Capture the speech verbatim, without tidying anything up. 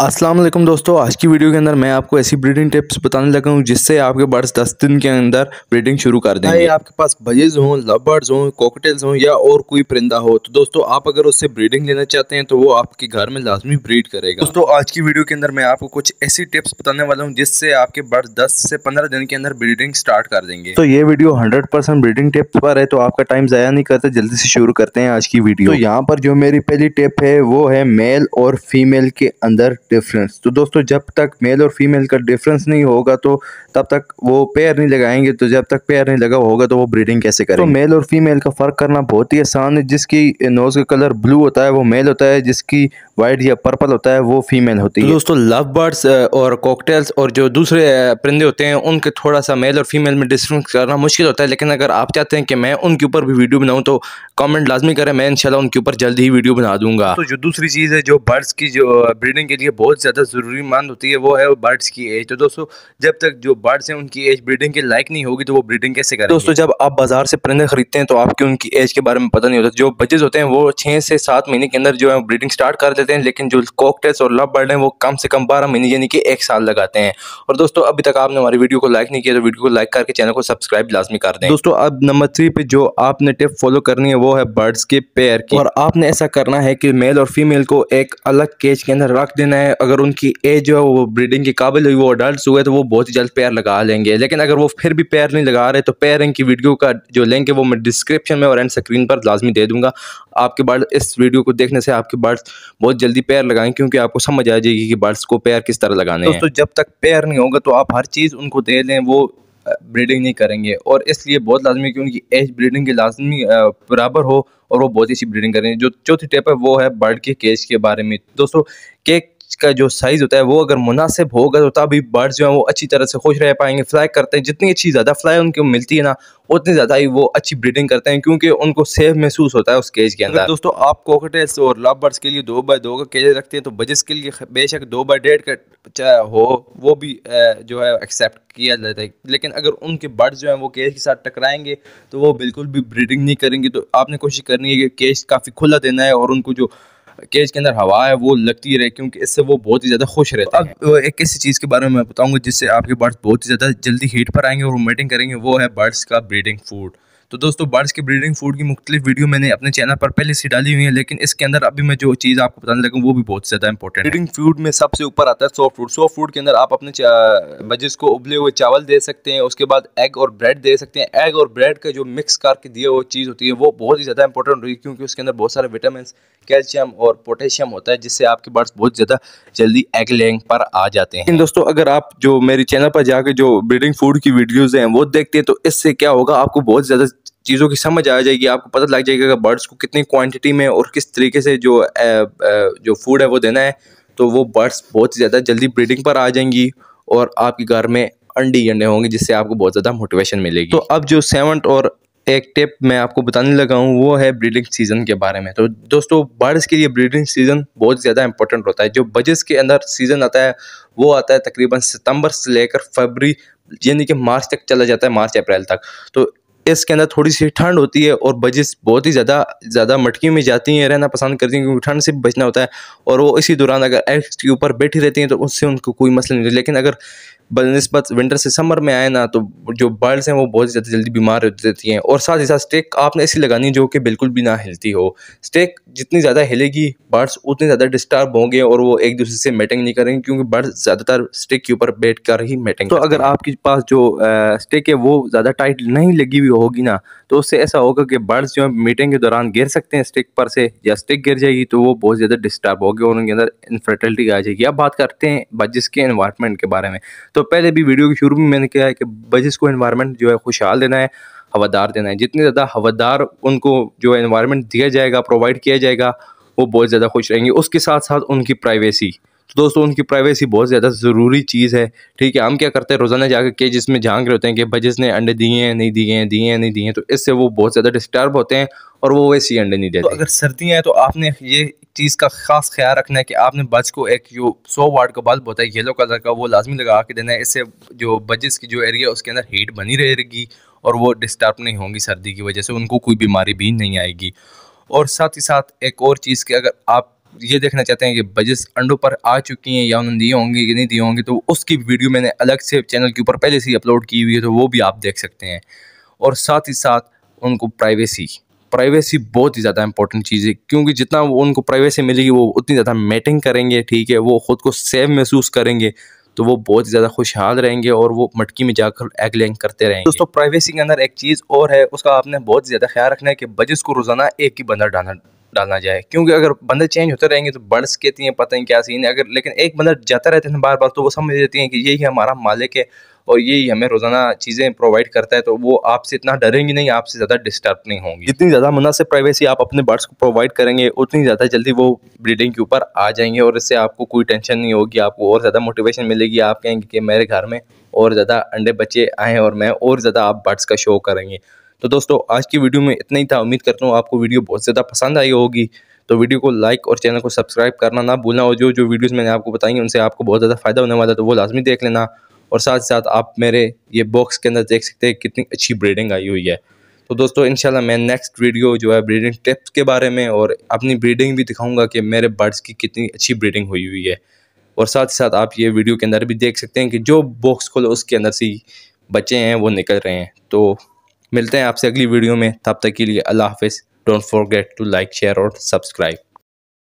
अस्सलाम वालेकुम दोस्तों, आज की वीडियो के अंदर मैं आपको ऐसी ब्रीडिंग टिप्स बताने लगा हूँ जिससे आपके बर्ड्स दस दिन के अंदर ब्रीडिंग शुरू कर देंगे। आपके पास बजेज हों, लव बर्ड्स हों, कॉकटेल्स हों या और कोई परिंदा हो तो दोस्तों आप अगर उससे ब्रीडिंग लेना चाहते हैं तो वो आपके घर में लाजमी ब्रीड करेगा। दोस्तों आज की वीडियो के अंदर मैं आपको कुछ ऐसी टिप्स बताने वाला हूँ जिससे आपके बर्ड्स दस से पंद्रह दिन के अंदर ब्रीडिंग स्टार्ट कर देंगे। तो ये video hundred percent breeding tips पर है, तो आपका टाइम ज़ाया नहीं करते, जल्दी से शुरू करते हैं आज की वीडियो। तो यहाँ पर जो मेरी पहली टिप है वो है मेल और फीमेल के अंदर डिफरेंस। तो दोस्तों जब तक मेल और फीमेल का डिफरेंस नहीं होगा तो तब तक वो पेयर नहीं लगाएंगे, तो जब तक पेयर नहीं लगा होगा तो वो ब्रीडिंग कैसे करेंगे। तो मेल और फीमेल का फ़र्क करना बहुत ही आसान है। जिसकी नोज़ का कलर ब्लू होता है वो मेल होता है, जिसकी वाइट या पर्पल होता है वो फीमेल होती है। तो दोस्तों लव बर्ड्स और कॉकटेल्स और जो दूसरे परिंदे होते हैं उनके थोड़ा सा मेल और फीमेल में डिफरेंस करना मुश्किल होता है, लेकिन अगर आप चाहते हैं कि मैं उनके ऊपर भी वीडियो बनाऊँ तो कमेंट लाजमी करें, मैं इंशाल्लाह उनके ऊपर जल्द ही वीडियो बना दूंगा। तो जो दूसरी चीज़ है जो बर्ड्स की जो ब्रीडिंग के लिए बहुत ज़्यादा ज़रूरी मंद होती है वो है बर्ड्स की एज। तो दोस्तों जब तक जो बर्ड्स हैं उनकी एज ब्रीडिंग के लायक नहीं होगी तो वो ब्रीडिंग कैसे करेंगे। दोस्तों जब आप बाजार से परिंदे खरीदते हैं तो आपकी उनकी एज के बारे में पता नहीं होता। जो बजेज होते हैं वो छः से सात महीने के अंदर जो है ब्रीडिंग स्टार्ट कर देते हैं, लेकिन जो कॉकटेल्स और लव बर्ड हैं वो कम से कम बारह महीने यानी कि एक साल लगाते हैं। और दोस्तों अभी तक आपने हमारी वीडियो को लाइक नहीं किया तो वीडियो को लाइक करके चैनल को सब्सक्राइब लाजमी कर दें। दोस्तों अब नंबर थ्री पे जो आपने टिप फॉलो करनी है वो है बर्ड्स के पेयर की, और आपने ऐसा करना है कि मेल और फीमेल को एक अलग केज के अंदर रख देना है। अगर उनकी एज जो है वो ब्रीडिंग के काबिल हुई, वो अडल्ट हुए तो वो बहुत ही जल्द पेयर लगा लेंगे, लेकिन अगर वो फिर भी पेयर नहीं लगा रहे तो पेयरिंग की वीडियो का जो लिंक है वो मैं डिस्क्रिप्शन में और एंड स्क्रीन पर लाजमी दे दूंगा। आपके बर्ड इस वीडियो को देखने से आपके बर्ड्स बहुत जल्दी पेयर लगाएं, क्योंकि आपको समझ आ जाएगी कि बर्ड्स को पेयर किस तरह लगाने हैं। दोस्तों जब तक पेयर नहीं होगा तो आप हर चीज़ उनको दे दें, वो ब्रीडिंग नहीं करेंगे। और इसलिए बहुत लाजमी है कि उनकी एज ब्रीडिंग के लाजमी बराबर हो और वो बहुत ही अच्छी ब्रीडिंग करेंगे। जो चौथी टिप है वो है बर्ड के केज के बारे में। दोस्तों केक का जो साइज़ होता है वो अगर मुनासिब होगा तो तभी बर्ड्स जो हैं वो अच्छी तरह से खुश रह पाएंगे, फ्लाई करते हैं। जितनी अच्छी ज़्यादा फ्लाई उनको मिलती है ना उतनी ज़्यादा ही वो अच्छी ब्रीडिंग करते हैं, क्योंकि उनको सेफ महसूस होता है उस केज के अंदर। दोस्तों आप कॉकटेल्स और लव बर्ड्स के लिए दो बाय दो का केज रखते हैं तो बजेस के लिए बेशक दो बाय डेढ़ का हो वो भी जो है एक्सेप्ट किया जाता है, लेकिन अगर उनके बर्ड्स जो हैं वो केज के साथ टकराएंगे तो वो बिल्कुल भी ब्रीडिंग नहीं करेंगे। तो आपने कोशिश करनी है कि केज काफ़ी खुला देना है और उनको जो केज के अंदर हवा है वो लगती रहे, क्योंकि इससे वो बहुत ही ज़्यादा खुश रहते हैं। अब एक ऐसी चीज़ के बारे में मैं बताऊंगा जिससे आपके बर्ड्स बहुत ही ज़्यादा जल्दी हीट पर आएंगे और मीटिंग करेंगे, वो है बर्ड्स का ब्रीडिंग फूड। तो दोस्तों बर्ड्स के ब्रीडिंग फूड की मुख्तलिफ वीडियो मैंने अपने चैनल पर पहले से डाली हुई है, लेकिन इसके अंदर अभी मैं जो चीज़ आपको बताने लगा हूँ वो भी बहुत ज़्यादा इंपॉर्टेंट है। ब्रीडिंग फूड में सबसे ऊपर आता है सॉफ्ट फूड। सॉफ्ट फूड के अंदर आप अपने बजेस को उबले हुए चावल दे सकते हैं, उसके बाद एग और ब्रेड दे सकते हैं। एग और ब्रेड का जो मिक्स करके दिया हुआ चीज़ होती है वो बहुत ही ज़्यादा इंपॉर्टेंट होती है, क्योंकि उसके अंदर बहुत सारे विटामिन, कैल्शियम और पोटेशियम होता है, जिससे आपके बर्ड्स बहुत ज़्यादा जल्दी एग लेइंग पर आ जाते हैं। दोस्तों अगर आप जो मेरे चैनल पर जाकर जो ब्रीडिंग फूड की वीडियोज़ हैं वो देखते हैं तो इससे क्या होगा, आपको बहुत ज़्यादा चीज़ों की समझ आ जाएगी। आपको पता लग जाएगा कि बर्ड्स को कितनी क्वांटिटी में और किस तरीके से जो ए, ए, जो फूड है वो देना है, तो वो बर्ड्स बहुत ज़्यादा जल्दी ब्रीडिंग पर आ जाएंगी और आपके घर में अंडे अंडे होंगे, जिससे आपको बहुत ज़्यादा मोटिवेशन मिलेगी। तो अब जो सेवंथ और एक टिप मैं आपको बताने लगा हूँ वो है ब्रीडिंग सीज़न के बारे में। तो दोस्तों बर्ड्स के लिए ब्रीडिंग सीज़न बहुत ज़्यादा इंपॉर्टेंट होता है। जो बजेस के अंदर सीज़न आता है वो आता है तकरीबन सितंबर से लेकर फरवरी यानी कि मार्च तक चला जाता है, मार्च अप्रैल तक। तो इसके अंदर थोड़ी सी ठंड होती है और बजेस बहुत ही ज़्यादा ज़्यादा मटकी में जाती हैं, रहना पसंद करती हैं, क्योंकि ठंड से बचना होता है। और वो इसी दौरान अगर एग्स के ऊपर बैठी रहती हैं तो उससे उनको कोई मसला नहीं होता, लेकिन अगर बनस्बत विंटर से समर में आए ना तो जो बर्ड्स हैं वो बहुत ज़्यादा जल्दी बीमार हो जाती हैं। और साथ ही साथ स्टेक आपने ऐसी लगानी जो कि बिल्कुल भी ना हिलती हो। स्टेक जितनी ज़्यादा हिलेगी बर्ड्स उतने ज़्यादा डिस्टर्ब होंगे और वो एक दूसरे से मीटिंग नहीं करेंगे, क्योंकि बर्ड्स ज़्यादातर स्टेक के ऊपर बैठ कर ही मीटिंग। तो अगर आपके पास जो स्टेक है वो ज़्यादा टाइट नहीं लगी हुई होगी ना तो उससे ऐसा होगा कि बर्ड्स जो है मीटिंग के दौरान गिर सकते हैं स्टेक पर से, या स्टेक गिर जाएगी तो वो बहुत ज़्यादा डिस्टर्ब होगी और उनके अंदर इनफर्टिलिटी आ जाएगी। अब बात करते हैं बजेस के एनवायरनमेंट के बारे में। तो पहले भी वीडियो के शुरू में मैंने कहा है कि बजेस को एनवायरनमेंट जो है खुशहाल देना है, हवादार देना है। जितने ज़्यादा हवादार उनको जो एनवायरनमेंट दिया जाएगा, प्रोवाइड किया जाएगा, वो बहुत ज़्यादा खुश रहेंगे। उसके साथ साथ उनकी प्राइवेसी। तो दोस्तों उनकी प्राइवेसी बहुत ज़्यादा ज़रूरी चीज़ है, ठीक है। हम क्या करते हैं रोज़ाना जाकर के जिसमें झांक रहे होते हैं कि बजेस ने अंडे दिए हैं नहीं दिए हैं, दिए हैं नहीं दिए हैं, तो इससे वो बहुत ज़्यादा डिस्टर्ब होते हैं और वो वैसे ही अंडे नहीं देते। तो अगर सर्दियाँ हैं तो आपने ये चीज़ का खास ख्याल रखना है कि आपने बज को एक जो सौ वाट का बल्ब होता है येलो कलर का वो लाजमी लगा के देना है। इससे जो बजेस की जो एरिया उसके अंदर हीट बनी रहेगी और वो डिस्टर्ब नहीं होंगी सर्दी की वजह से, उनको कोई बीमारी भी नहीं आएगी। और साथ ही साथ एक और चीज़ कि अगर आप ये देखना चाहते हैं कि बजेस अंडों पर आ चुकी हैं या उन्होंने दिए होंगे कि नहीं दिए होंगे, तो उसकी वीडियो मैंने अलग से चैनल के ऊपर पहले से ही अपलोड की हुई है, तो वो भी आप देख सकते हैं। और साथ ही साथ उनको प्राइवेसी प्राइवेसी बहुत ही ज़्यादा इंपॉर्टेंट चीज़ है, क्योंकि जितना वो उनको प्राइवेसी मिलेगी वो उतनी ज़्यादा मैटिंग करेंगे, ठीक है, वो ख़ुद को सेफ महसूस करेंगे, तो वो बहुत ज़्यादा खुशहाल रहेंगे और वो मटकी में जाकर एग लेंग करते रहेंगे। दोस्तों, प्राइवेसी के अंदर एक चीज़ और है, उसका आपने बहुत ज़्यादा ख्याल रखना है कि बजेस को रोज़ाना एक ही बंदर डालना डालना जाए, क्योंकि अगर बंदर चेंज होते रहेंगे तो बर्ड्स कहती हैं पता नहीं क्या सीन है, अगर लेकिन एक बंदर जाता रहता है बार बार, तो वो समझ लेती हैं कि यही हमारा मालिक है और यही हमें रोज़ाना चीज़ें प्रोवाइड करता है, तो वो आपसे इतना डरेंगी नहीं, आपसे ज़्यादा डिस्टर्ब नहीं होंगी। जितनी ज़्यादा मुनासिब प्राइवेसी आप अपने बर्ड्स को प्रोवाइड करेंगे, उतनी ज़्यादा जल्दी वो ब्रीडिंग के ऊपर आ जाएंगे और इससे आपको कोई टेंशन नहीं होगी, आपको और ज़्यादा मोटिवेशन मिलेगी। आप कहेंगे कि मेरे घर में और ज़्यादा अंडे बच्चे आएँ और मैं और ज़्यादा आप बर्ड्स का शो करेंगे। तो दोस्तों, आज की वीडियो में इतना ही था। उम्मीद करता हूँ आपको वीडियो बहुत ज़्यादा पसंद आई होगी, तो वीडियो को लाइक और चैनल को सब्सक्राइब करना ना भूलना, और जो जो वीडियोस मैंने आपको बताई उनसे आपको बहुत ज़्यादा फ़ायदा होने वाला है, तो वो लाजमी देख लेना। और साथ ही साथ आप मेरे ये बॉक्स के अंदर देख सकते हैं कितनी अच्छी ब्रीडिंग आई हुई है। तो दोस्तों, इंशाल्लाह मैं नेक्स्ट वीडियो जो है ब्रीडिंग टिप्स के बारे में और अपनी ब्रीडिंग भी दिखाऊँगा कि मेरे बर्ड्स की कितनी अच्छी ब्रीडिंग हुई हुई है। और साथ ही साथ आप ये वीडियो के अंदर भी देख सकते हैं कि जो बॉक्स खोलो उसके अंदर से बच्चे हैं वो निकल रहे हैं। तो मिलते हैं आपसे अगली वीडियो में, तब तक के लिए अल्लाह हाफिज़। Don't forget to like, share और सब्सक्राइब।